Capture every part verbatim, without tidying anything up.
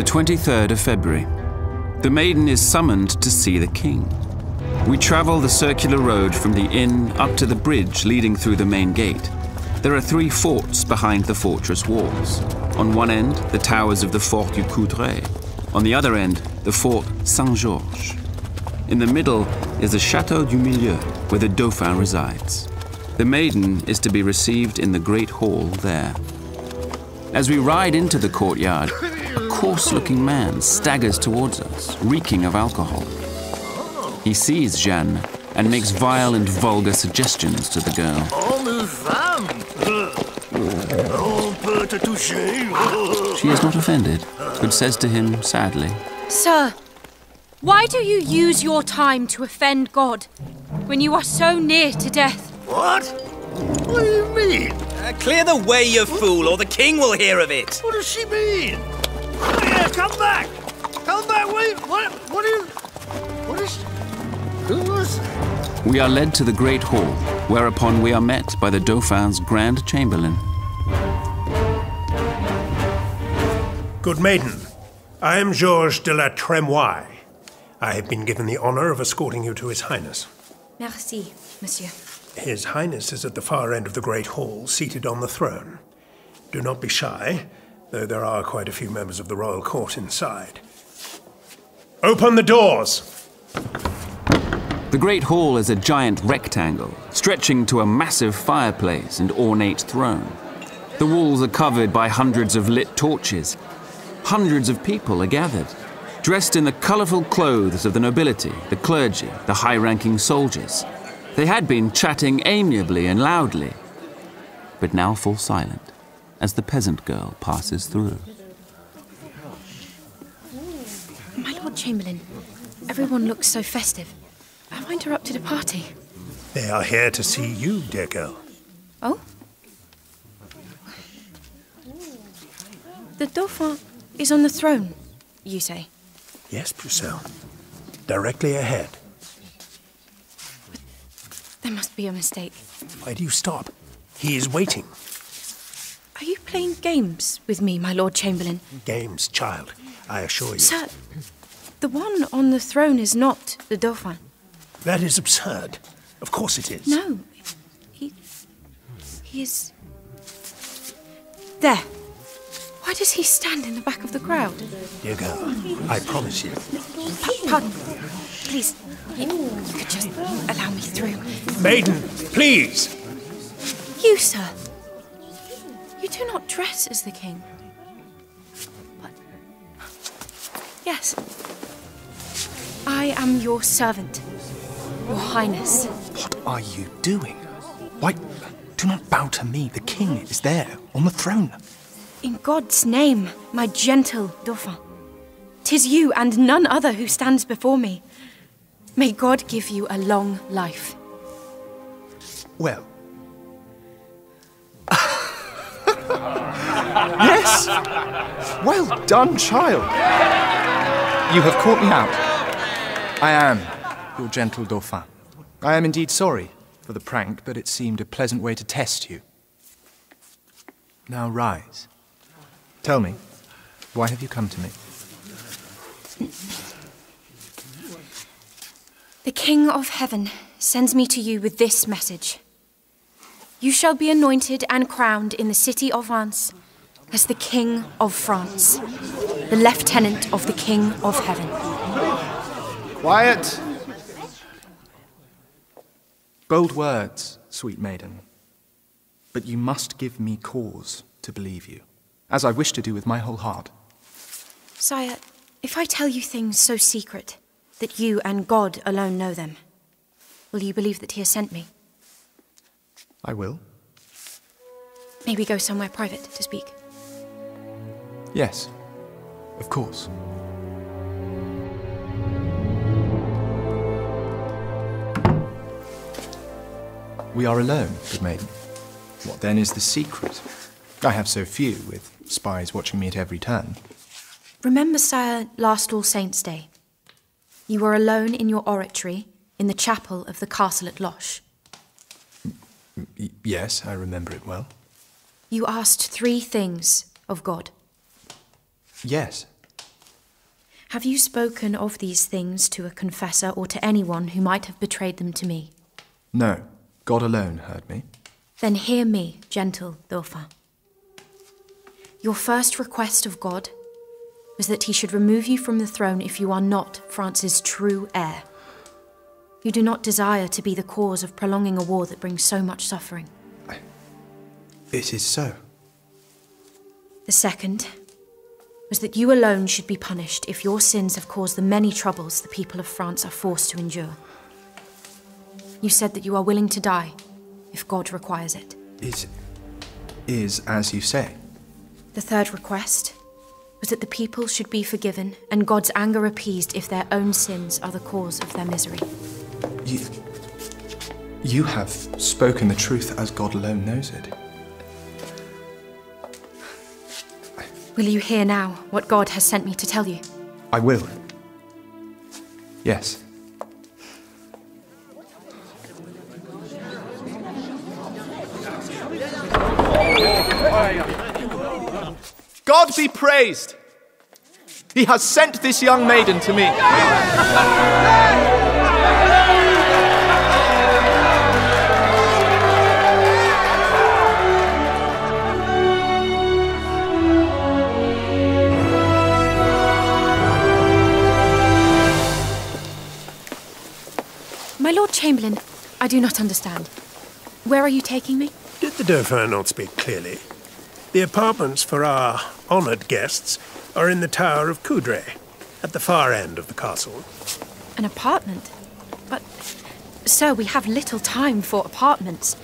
the twenty-third of February. The maiden is summoned to see the king. We travel the circular road from the inn up to the bridge leading through the main gate. There are three forts behind the fortress walls. On one end, the towers of the Fort du Coudray. On the other end, the Fort Saint-Georges. In the middle is the Château du Milieu, where the Dauphin resides. The maiden is to be received in the great hall there. As we ride into the courtyard, a coarse-looking man staggers towards us, reeking of alcohol. He sees Jeanne and makes vile and vulgar suggestions to the girl. She is not offended, but says to him sadly, "Sir, why do you use your time to offend God when you are so near to death?" "What? What do you mean?" Uh, "clear the way, you fool, or the king will hear of it." "What does she mean? Here, come back! Come back, wait! What? What is... What is... Who was that?" We are led to the great hall, whereupon we are met by the Dauphin's Grand Chamberlain. "Good maiden, I am Georges de la Tremouille. I have been given the honor of escorting you to His Highness." "Merci, Monsieur." "His Highness is at the far end of the Great Hall, seated on the throne. Do not be shy, though there are quite a few members of the royal court inside. Open the doors!" The Great Hall is a giant rectangle, stretching to a massive fireplace and ornate throne. The walls are covered by hundreds of lit torches. Hundreds of people are gathered, dressed in the colorful clothes of the nobility, the clergy, the high-ranking soldiers. They had been chatting amiably and loudly, but now fall silent as the peasant girl passes through. "My Lord Chamberlain, everyone looks so festive. Have I interrupted a party?" "They are here to see you, dear girl." "Oh? The Dauphin is on the throne, you say?" "Yes, Pucelle. Directly ahead." "But there must be a mistake." "Why do you stop? He is waiting." "Are you playing games with me, my Lord Chamberlain?" "Games, child, I assure you." "Sir, the one on the throne is not the Dauphin." "That is absurd. Of course it is." "No, he... he is... there. Why does he stand in the back of the crowd?" "Dear girl, I promise you..." P- pardon. Please, you, you could just allow me through." "Maiden, please!" "You, sir, you do not dress as the king." "What?" "Yes. I am your servant, your highness." "What are you doing? Why, do not bow to me. The king is there, on the throne." "In God's name, my gentle Dauphin, 'tis you and none other who stands before me. May God give you a long life." "Well... yes! Well done, child! You have caught me out. I am your gentle Dauphin. I am indeed sorry for the prank, but it seemed a pleasant way to test you. Now rise. Tell me, why have you come to me?" "The King of Heaven sends me to you with this message. You shall be anointed and crowned in the city of Reims as the King of France, the Lieutenant of the King of Heaven." "Quiet! Bold words, sweet maiden, but you must give me cause to believe you, as I wish to do with my whole heart." "Sire, if I tell you things so secret that you and God alone know them, will you believe that he has sent me?" "I will." "May we go somewhere private to speak?" "Yes, of course." "We are alone, good maiden. What then is the secret? I have so few, with spies watching me at every turn." "Remember, sire, last All Saints' Day. You were alone in your oratory in the chapel of the castle at Loche." Y- yes, I remember it well." "You asked three things of God." "Yes, Have you spoken of these things to a confessor or to anyone who might have betrayed them to me? No. God alone heard me. Then hear me, gentle Dauphin. Your first request of God was that he should remove you from the throne if you are not France's true heir. You do not desire to be the cause of prolonging a war that brings so much suffering. It is so. The second was that you alone should be punished if your sins have caused the many troubles the people of France are forced to endure. You said that you are willing to die if God requires it. It is as you say. The third request was that the people should be forgiven and God's anger appeased if their own sins are the cause of their misery. You, you have spoken the truth as God alone knows it. Will you hear now what God has sent me to tell you? I will. Yes. God be praised! He has sent this young maiden to me. My Lord Chamberlain, I do not understand. Where are you taking me? Did the Dauphin not speak clearly? The apartments for our honoured guests are in the Tower of Coudray, at the far end of the castle. An apartment? But, sir, we have little time for apartments.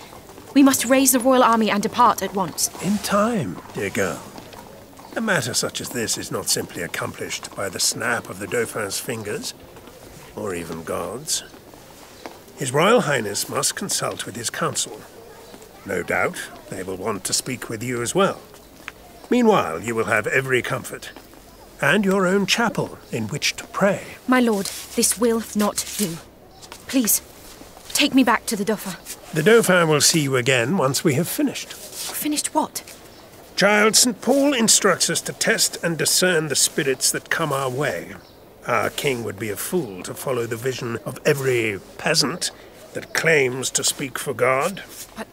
We must raise the royal army and depart at once. In time, dear girl. A matter such as this is not simply accomplished by the snap of the Dauphin's fingers, or even God's. His Royal Highness must consult with his council. No doubt, they will want to speak with you as well. Meanwhile, you will have every comfort, and your own chapel in which to pray. My lord, this will not do. Please, take me back to the Dauphin. The Dauphin will see you again once we have finished. Finished what? Child, Saint Paul instructs us to test and discern the spirits that come our way. Our king would be a fool to follow the vision of every peasant that claims to speak for God. But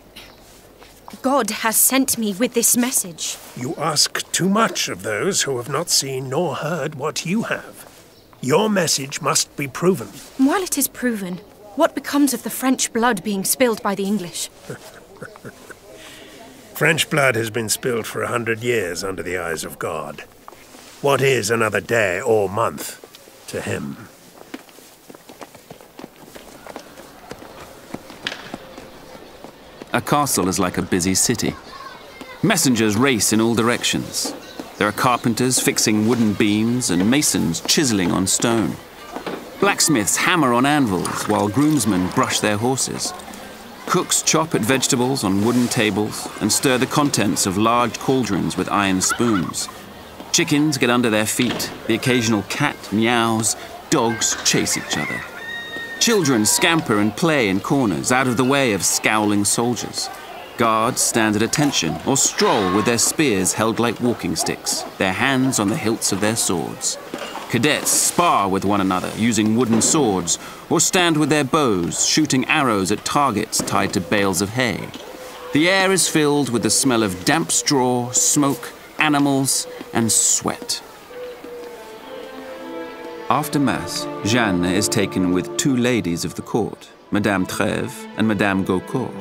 God has sent me with this message. You ask too much of those who have not seen nor heard what you have. Your message must be proven. While it is proven, what becomes of the French blood being spilled by the English? French blood has been spilled for a hundred years under the eyes of God. What is another day or month to him? A castle is like a busy city. Messengers race in all directions. There are carpenters fixing wooden beams and masons chiseling on stone. Blacksmiths hammer on anvils while groomsmen brush their horses. Cooks chop at vegetables on wooden tables and stir the contents of large cauldrons with iron spoons. Chickens get under their feet. The occasional cat meows. Dogs chase each other. Children scamper and play in corners, out of the way of scowling soldiers. Guards stand at attention or stroll with their spears held like walking sticks, their hands on the hilts of their swords. Cadets spar with one another using wooden swords or stand with their bows, shooting arrows at targets tied to bales of hay. The air is filled with the smell of damp straw, smoke, animals, and sweat. After Mass, Jeanne is taken with two ladies of the court, Madame Trèves and Madame Gaucourt.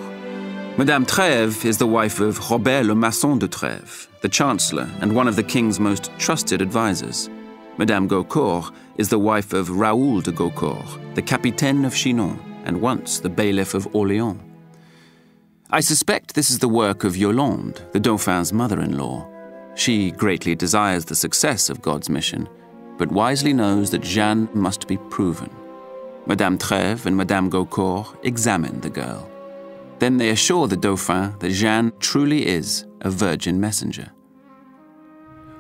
Madame Trèves is the wife of Robert le Masson de Trèves, the Chancellor and one of the King's most trusted advisors. Madame Gaucourt is the wife of Raoul de Gaucourt, the Capitaine of Chinon, and once the bailiff of Orléans. I suspect this is the work of Yolande, the Dauphin's mother-in-law. She greatly desires the success of God's mission, but wisely knows that Jeanne must be proven. Madame Trèves and Madame Gaucourt examine the girl. Then they assure the Dauphin that Jeanne truly is a virgin messenger.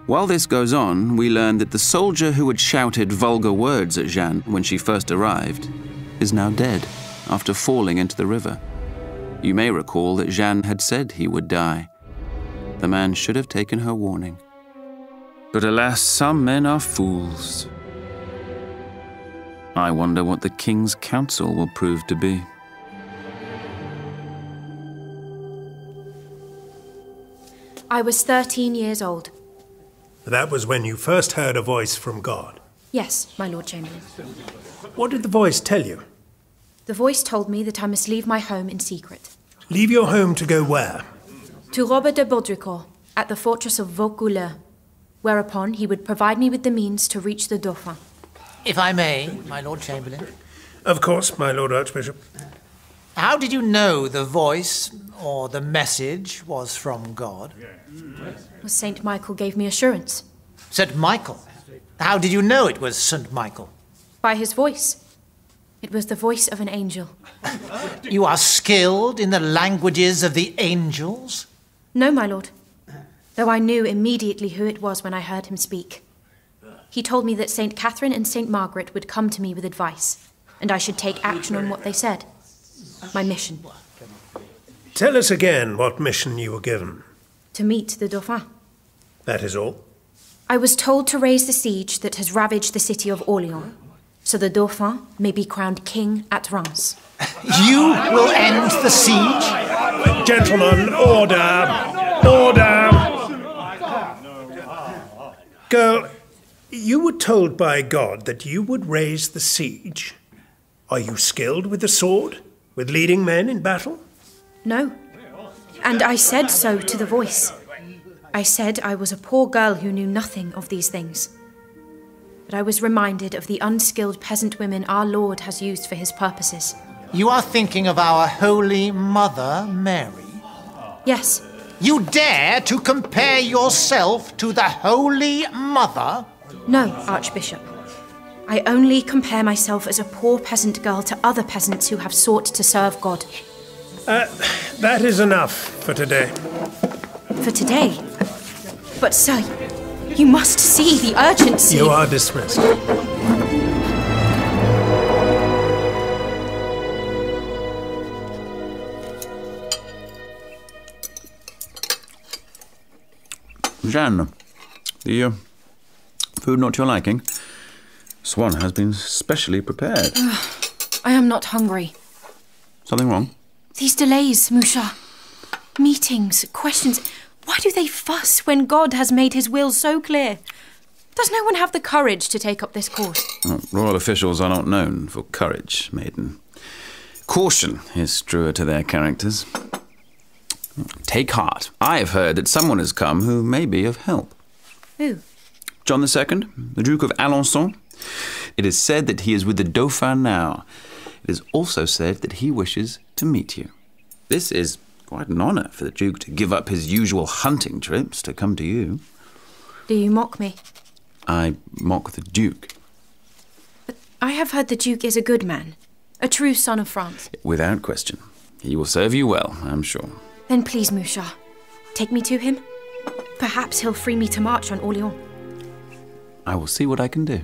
While this goes on, we learn that the soldier who had shouted vulgar words at Jeanne when she first arrived is now dead after falling into the river. You may recall that Jeanne had said he would die. The man should have taken her warning. But alas, some men are fools. I wonder what the King's Council will prove to be. I was thirteen years old. That was when you first heard a voice from God? Yes, my Lord Chamberlain. What did the voice tell you? The voice told me that I must leave my home in secret. Leave your home to go where? To Robert de Baudricourt, at the fortress of Vaucouleur, whereupon he would provide me with the means to reach the Dauphin. If I may, my Lord Chamberlain. Of course, my Lord Archbishop. How did you know the voice or the message was from God? Well, Saint Michael gave me assurance. Saint Michael? How did you know it was Saint Michael? By his voice. It was the voice of an angel. You are skilled in the languages of the angels? No, my Lord. Though I knew immediately who it was when I heard him speak. He told me that Saint Catherine and Saint Margaret would come to me with advice, and I should take action on what they said. My mission. Tell us again what mission you were given. To meet the Dauphin. That is all? I was told to raise the siege that has ravaged the city of Orléans, so the Dauphin may be crowned king at Reims. You will end the siege? Gentlemen, order! Order! Girl, you were told by God that you would raise the siege. Are you skilled with the sword? With leading men in battle? No. And I said so to the voice. I said I was a poor girl who knew nothing of these things. But I was reminded of the unskilled peasant women our Lord has used for his purposes. You are thinking of our Holy Mother Mary? Yes. You dare to compare yourself to the Holy Mother? No, Archbishop. I only compare myself as a poor peasant girl to other peasants who have sought to serve God. Uh, that is enough for today. For today? But, sir, you must see the urgency. You are dismissed. Jeanne, the uh, food not your liking? Swan has been specially prepared. Ugh, I am not hungry. Something wrong? These delays, Musha. Meetings, questions. Why do they fuss when God has made his will so clear? Does no one have the courage to take up this course? Oh, royal officials are not known for courage, maiden. Caution is truer to their characters. Take heart. I have heard that someone has come who may be of help. Who? John the Second, the Duke of Alençon. It is said that he is with the Dauphin now. It is also said that he wishes to meet you. This is quite an honour for the Duke to give up his usual hunting trips to come to you. Do you mock me? I mock the Duke. But I have heard the Duke is a good man, a true son of France. Without question. He will serve you well, I'm sure. Then please, Musha, take me to him. Perhaps he'll free me to march on Orléans. I will see what I can do.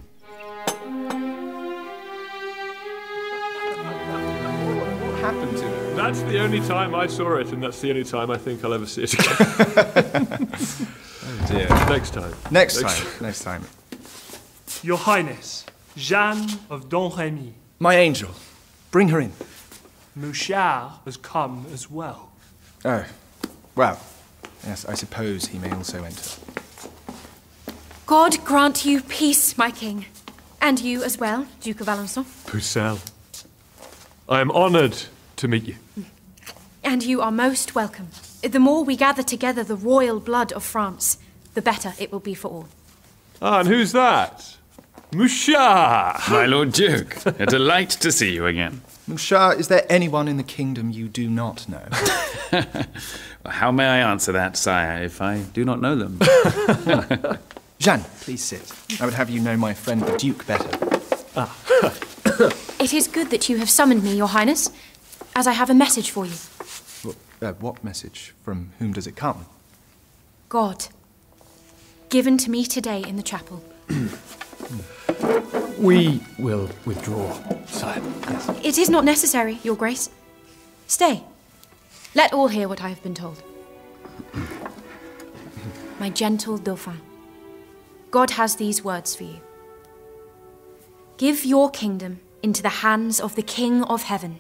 That's the only time I saw it, and that's the only time I think I'll ever see it again. Oh dear. Next time. Next, Next time. time. Next time. Your Highness, Jeanne of Domremy. My angel. Bring her in. Mouchard has come as well. Oh. Well, yes, I suppose he may also enter. God grant you peace, my king. And you as well, Duke of Alençon. Pucelle. I am honoured to meet you. And you are most welcome. The more we gather together the royal blood of France, the better it will be for all. Ah, and who's that? Mouchard! My Lord Duke, a delight to see you again. Mouchard, is there anyone in the kingdom you do not know? How may I answer that, sire, if I do not know them? Jeanne, please sit. I would have you know my friend the Duke better. Ah. It is good that you have summoned me, Your Highness, as I have a message for you. Well, uh, what message? From whom does it come? God. Given to me today in the chapel. We will withdraw, sire. Yes. It is not necessary, Your Grace. Stay. Let all hear what I have been told. My gentle Dauphin, God has these words for you. Give your kingdom into the hands of the King of Heaven,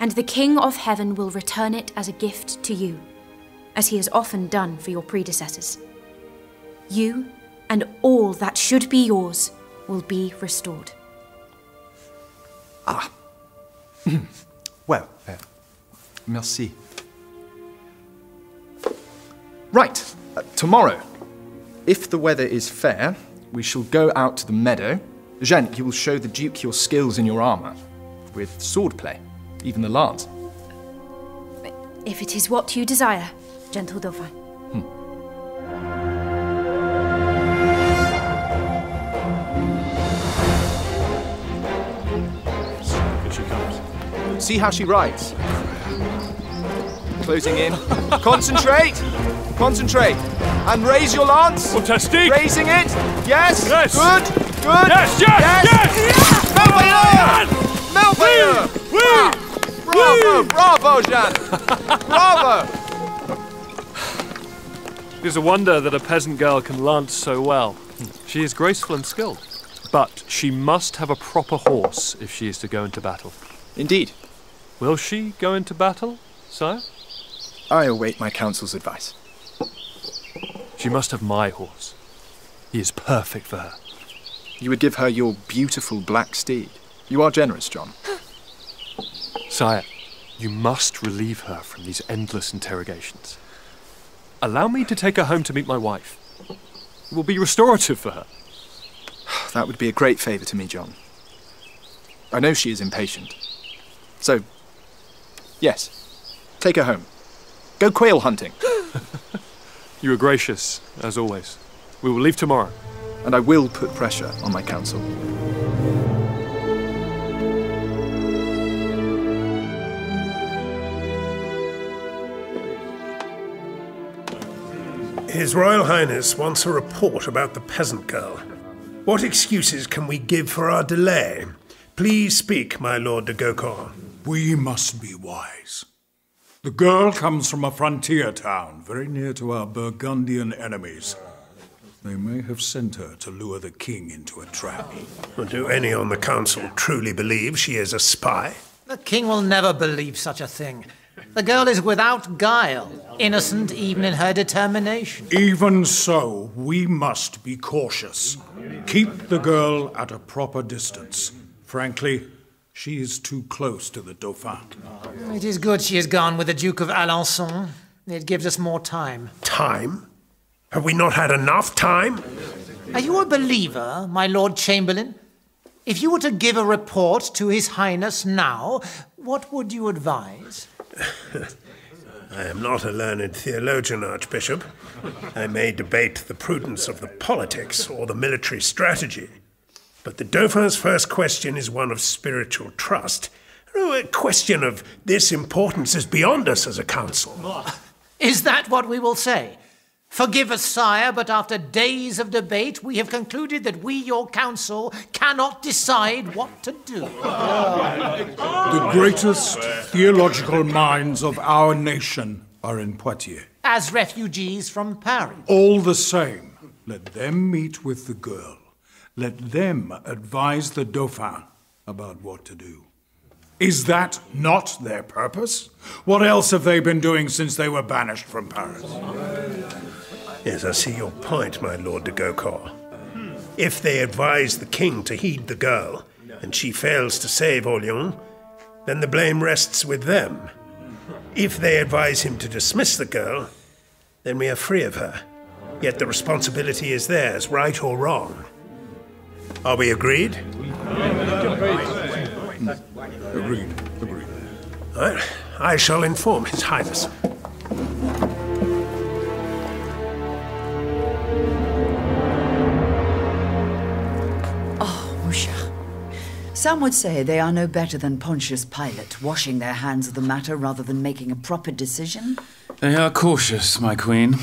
and the King of Heaven will return it as a gift to you, as he has often done for your predecessors. You and all that should be yours will be restored. Ah. Well, uh, merci. Right, uh, tomorrow, if the weather is fair, we shall go out to the meadow. Jeanne, you will show the Duke your skills in your armour, with swordplay, even the lance. If it is what you desire, gentle Dauphin. Hmm. See how she rides. Closing in. Concentrate! Concentrate! And raise your lance! Fantastic! Raising it! Yes! Yes! Good! Good! Yes! Yes! Yes! Yes! Merveilleux! Merveilleux! Oui! Ah. Bravo! Oui. Bravo, Jeanne! Bravo! It is a wonder that a peasant girl can lance so well. She is graceful and skilled. But she must have a proper horse if she is to go into battle. Indeed. Will she go into battle, sire? I await my council's advice. She must have my horse. He is perfect for her. You would give her your beautiful black steed. You are generous, John. Sire, you must relieve her from these endless interrogations. Allow me to take her home to meet my wife. It will be restorative for her. That would be a great favour to me, John. I know she is impatient. So, yes, take her home. Go quail hunting. You are gracious, as always. We will leave tomorrow. And I will put pressure on my council. His Royal Highness wants a report about the peasant girl. What excuses can we give for our delay? Please speak, my Lord de Gaucourt. We must be wise. The girl comes from a frontier town, very near to our Burgundian enemies. They may have sent her to lure the king into a trap. Well, do any on the council truly believe she is a spy? The king will never believe such a thing. The girl is without guile, innocent even in her determination. Even so, we must be cautious. Keep the girl at a proper distance. Frankly, she is too close to the Dauphin. It is good she has gone with the Duke of Alençon. It gives us more time. Time? Have we not had enough time? Are you a believer, my Lord Chamberlain? If you were to give a report to His Highness now, what would you advise? I am not a learned theologian, Archbishop. I may debate the prudence of the politics or the military strategy. But the Dauphin's first question is one of spiritual trust. A question of this importance is beyond us as a council. Is that what we will say? Forgive us, sire, but after days of debate, we have concluded that we, your council, cannot decide what to do. The greatest theological minds of our nation are in Poitiers. As refugees from Paris. All the same, let them meet with the girl. Let them advise the Dauphin about what to do. Is that not their purpose? What else have they been doing since they were banished from Paris? Yes, I see your point, my Lord de Gaucourt. If they advise the king to heed the girl, and she fails to save Orléans, then the blame rests with them. If they advise him to dismiss the girl, then we are free of her. Yet the responsibility is theirs, right or wrong. Are we agreed? Mm. Agreed. Agreed. I, I shall inform His Highness. Oh, mon cher. Some would say they are no better than Pontius Pilate, washing their hands of the matter rather than making a proper decision. They are cautious, my queen.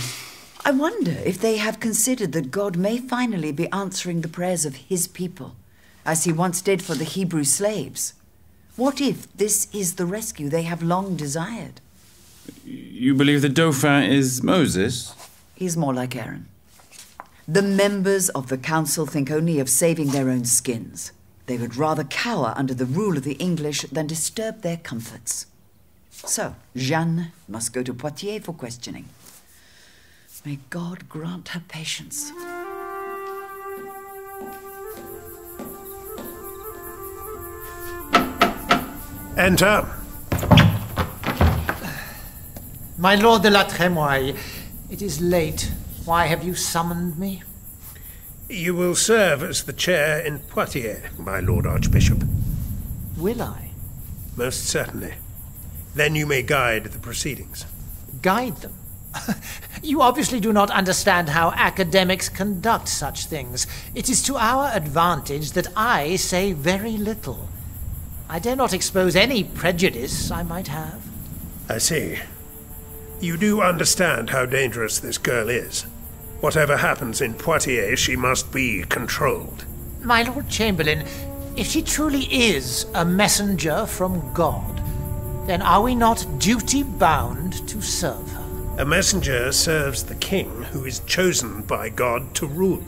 I wonder if they have considered that God may finally be answering the prayers of his people, as he once did for the Hebrew slaves. What if this is the rescue they have long desired? You believe the Dauphin is Moses? He's more like Aaron. The members of the council think only of saving their own skins. They would rather cower under the rule of the English than disturb their comforts. So, Jeanne must go to Poitiers for questioning. May God grant her patience. Enter. My Lord de la Tremouille, it is late. Why have you summoned me? You will serve as the chair in Poitiers, my Lord Archbishop. Will I? Most certainly. Then you may guide the proceedings. Guide them? You obviously do not understand how academics conduct such things. It is to our advantage that I say very little. I dare not expose any prejudice I might have. I see. You do understand how dangerous this girl is. Whatever happens in Poitiers, she must be controlled. My Lord Chamberlain, if she truly is a messenger from God, then are we not duty-bound to serve her? A messenger serves the king who is chosen by God to rule.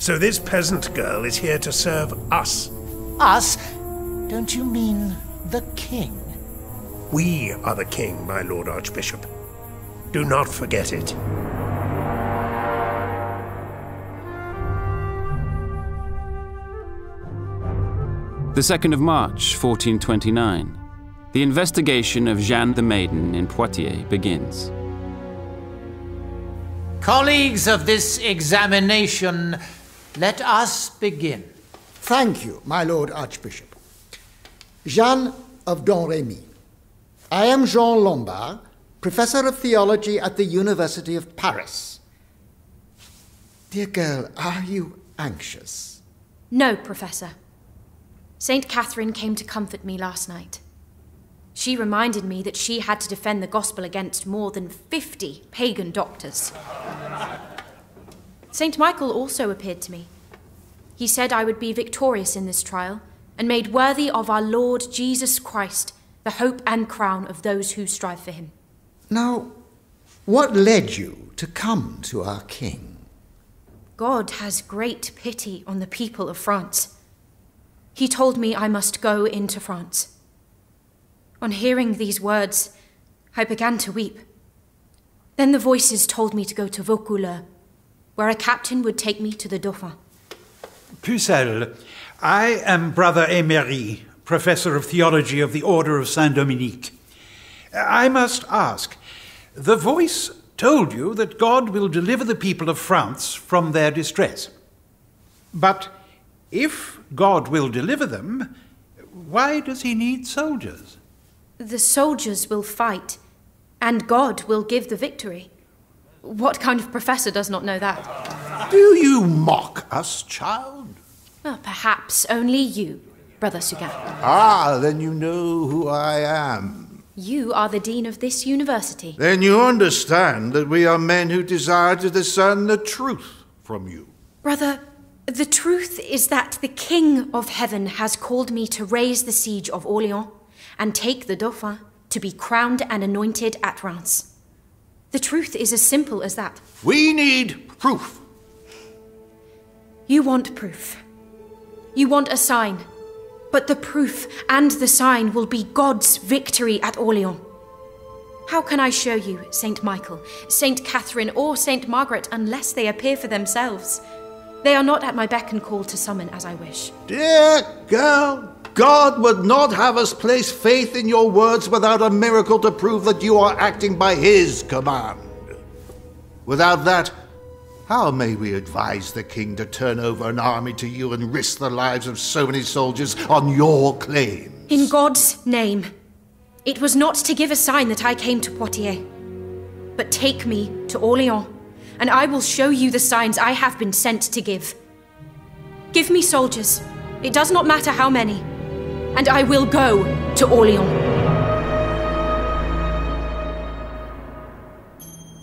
So this peasant girl is here to serve us. Us? Don't you mean the king? We are the king, my Lord Archbishop. Do not forget it. The second of March, fourteen twenty-nine. The investigation of Jeanne the Maiden in Poitiers begins. Colleagues of this examination, let us begin. Thank you, my Lord Archbishop. Jeanne of Domremy. I am Jean Lombard, Professor of Theology at the University of Paris. Dear girl, are you anxious? No, Professor. Saint Catherine came to comfort me last night. She reminded me that she had to defend the gospel against more than fifty pagan doctors. Saint Michael also appeared to me. He said I would be victorious in this trial and made worthy of our Lord Jesus Christ, the hope and crown of those who strive for him. Now, what led you to come to our king? God has great pity on the people of France. He told me I must go into France. On hearing these words, I began to weep. Then the voices told me to go to Vaucouleur, where a captain would take me to the Dauphin. Pucelle, I am Brother Emery, Professor of Theology of the Order of Saint-Dominique. I must ask, the voice told you that God will deliver the people of France from their distress. But if God will deliver them, why does he need soldiers? The soldiers will fight, and God will give the victory. What kind of professor does not know that? Do you mock us, child? Well, perhaps only you, Brother Sagan. Ah, then you know who I am. You are the dean of this university. Then you understand that we are men who desire to discern the truth from you. Brother, the truth is that the King of Heaven has called me to raise the siege of Orléans and take the Dauphin to be crowned and anointed at Reims. The truth is as simple as that. We need proof. You want proof. You want a sign. But the proof and the sign will be God's victory at Orléans. How can I show you Saint Michael, Saint Catherine, or Saint Margaret unless they appear for themselves? They are not at my beck and call to summon as I wish. Dear girl, God would not have us place faith in your words without a miracle to prove that you are acting by his command. Without that, how may we advise the king to turn over an army to you and risk the lives of so many soldiers on your claims? In God's name, it was not to give a sign that I came to Poitiers, but take me to Orléans, and I will show you the signs I have been sent to give. Give me soldiers, it does not matter how many, and I will go to Orléans.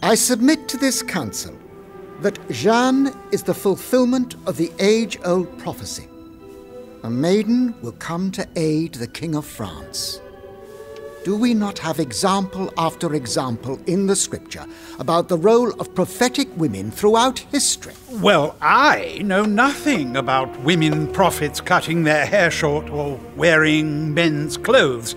I submit to this council that Jeanne is the fulfillment of the age-old prophecy. A maiden will come to aid the King of France. Do we not have example after example in the scripture about the role of prophetic women throughout history? Well, I know nothing about women prophets cutting their hair short or wearing men's clothes.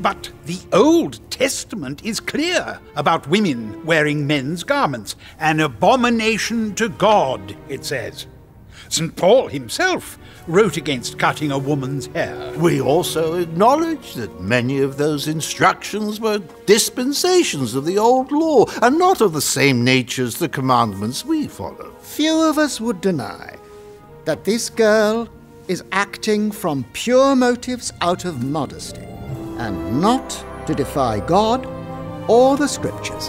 But the Old Testament is clear about women wearing men's garments. An abomination to God, it says. Saint Paul himself wrote against cutting a woman's hair. We also acknowledge that many of those instructions were dispensations of the old law and not of the same nature as the commandments we follow. Few of us would deny that this girl is acting from pure motives out of modesty and not to defy God or the scriptures.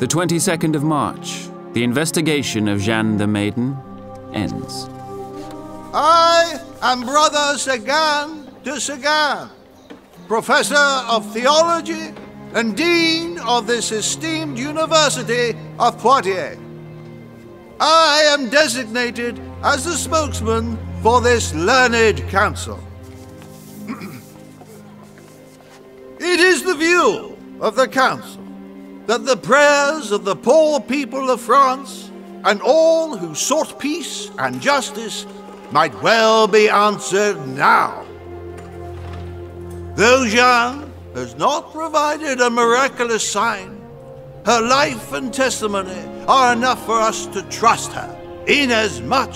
The twenty-second of March, the investigation of Jeanne the Maiden ends. I am Brother Sagan de Sagan, Professor of Theology and Dean of this esteemed University of Poitiers. I am designated as the spokesman for this learned council. It is the view of the council that the prayers of the poor people of France and all who sought peace and justice might well be answered now. Though Jeanne has not provided a miraculous sign, her life and testimony are enough for us to trust her, inasmuch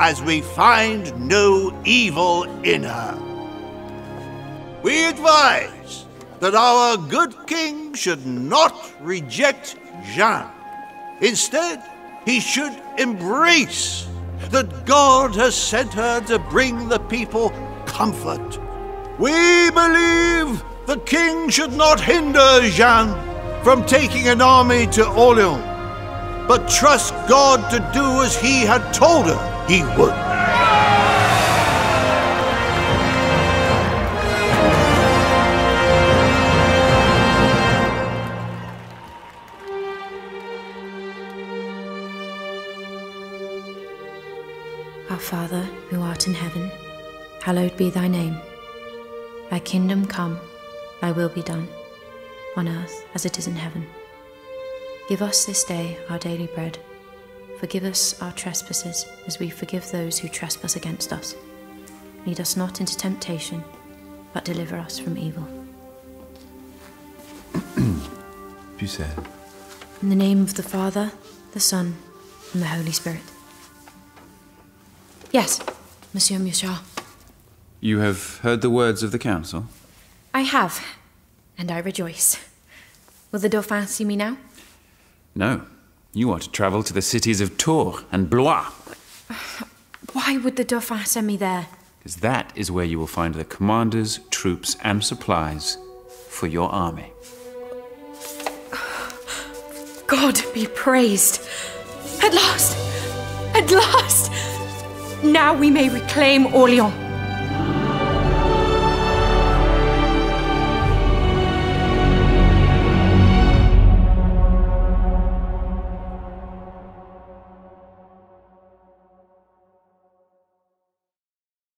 as we find no evil in her. We advise that our good king should not reject Jeanne. Instead, he should embrace that God has sent her to bring the people comfort. We believe the king should not hinder Jeanne from taking an army to Orléans, but trust God to do as he had told her he would. Our Father, who art in heaven, hallowed be thy name. Thy kingdom come, thy will be done, on earth as it is in heaven. Give us this day our daily bread. Forgive us our trespasses, as we forgive those who trespass against us. Lead us not into temptation, but deliver us from evil. Pucelle. In the name of the Father, the Son, and the Holy Spirit. Yes, Monsieur Mouchard. You have heard the words of the council? I have, and I rejoice. Will the Dauphin see me now? No. You are to travel to the cities of Tours and Blois. Why would the Dauphin send me there? Because that is where you will find the commanders, troops, and supplies for your army. God be praised! At last! At last! Now we may reclaim Orléans.